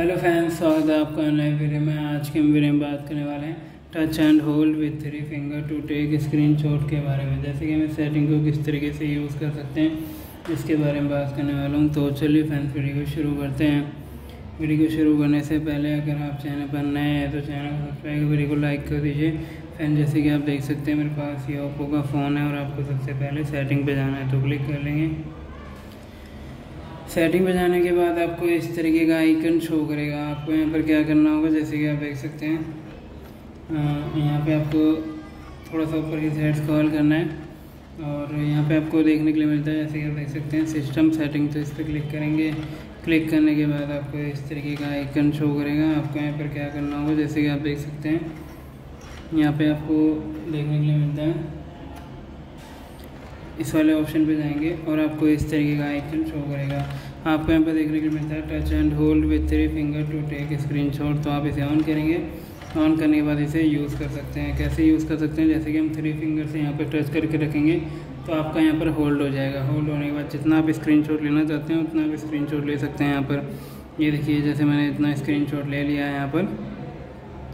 Hello friends, स्वागत है आपका नए वीडियो में। आज के हम वीडियो में बात करने वाले हैं touch and hold with three finger to take screenshot के बारे में, जैसे कि हम इस सेटिंग को किस तरीके से यूज़ कर सकते हैं इसके बारे में बात करने वाला हूं। तो चलिए फ्रेंड्स, वीडियो को शुरू करते हैं। वीडियो को शुरू करने से पहले अगर आप चैनल पर नए हैं तो चैनल को सब्सक्राइब, वीडियो को लाइक कर दीजिए। फ्रेंड, जैसे कि आप देख सकते हैं मेरे पास ये ओप्पो का फ़ोन है और आपको सबसे पहले सेटिंग पर जाना है, तो क्लिक कर लेंगे। सेटिंग पे जाने के बाद आपको इस तरीके का आइकन शो करेगा। आपको यहाँ पर क्या करना होगा, जैसे कि आप देख सकते हैं यहाँ पे आपको थोड़ा सा ऊपर की साइड स्क्रॉल करना है और यहाँ पे आपको देखने के लिए मिलता है, जैसे कि आप देख सकते हैं सिस्टम सेटिंग, तो इस पर क्लिक करेंगे। क्लिक करने के बाद आपको इस तरीके का आइकन शो करेगा। आपको यहाँ पर क्या करना होगा, जैसे कि आप देख सकते हैं यहाँ पर आपको देखने के लिए मिलता है, इस वाले ऑप्शन पे जाएंगे और आपको इस तरीके का आइकन शो करेगा। आपको यहाँ पर देखने के लिए मिलता है touch and hold with three finger to take screenshot, तो आप इसे ऑन करेंगे। ऑन करने के बाद इसे यूज़ कर सकते हैं। कैसे यूज़ कर सकते हैं, जैसे कि हम थ्री फिंगर से यहाँ पर टच करके रखेंगे तो आपका यहाँ पर होल्ड हो जाएगा। होल्ड होने के बाद जितना आप स्क्रीनशॉट लेना चाहते हैं उतना आप स्क्रीनशॉट ले सकते हैं। यहाँ पर ये देखिए, जैसे मैंने इतना स्क्रीनशॉट ले लिया है यहाँ पर,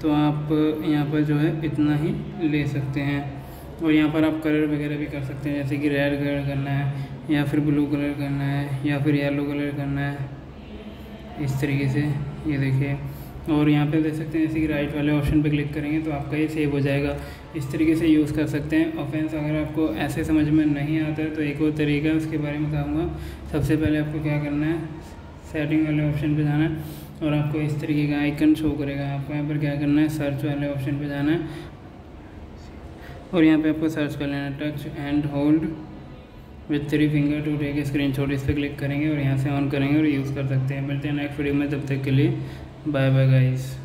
तो आप यहाँ पर जो है इतना ही ले सकते हैं। और यहाँ पर आप कलर वगैरह भी कर सकते हैं, जैसे कि रेड कलर करना है या फिर ब्लू कलर करना है या फिर येलो कलर करना है, इस तरीके से ये देखिए। और यहाँ पे देख सकते हैं, जैसे कि राइट वाले ऑप्शन पे क्लिक करेंगे तो आपका ये सेव हो जाएगा। इस तरीके से यूज़ कर सकते हैं। और फ्रेंड्स, अगर आपको ऐसे समझ में नहीं आता है तो एक और तरीका है, उसके बारे में कहूँगा। सबसे पहले आपको क्या करना है, सेटिंग वाले ऑप्शन पर जाना है और आपको इस तरीके का आइकन शो करेगा। आपको यहाँ पर क्या करना है, सर्च वाले ऑप्शन पर जाना है और यहाँ पे आपको सर्च कर लेना है touch and hold with three finger to take screenshot, इस पर क्लिक करेंगे और यहाँ से ऑन करेंगे और यूज़ कर सकते हैं। मिलते हैं नेक्स्ट वीडियो में, तब तक के लिए बाय बाय गाइस।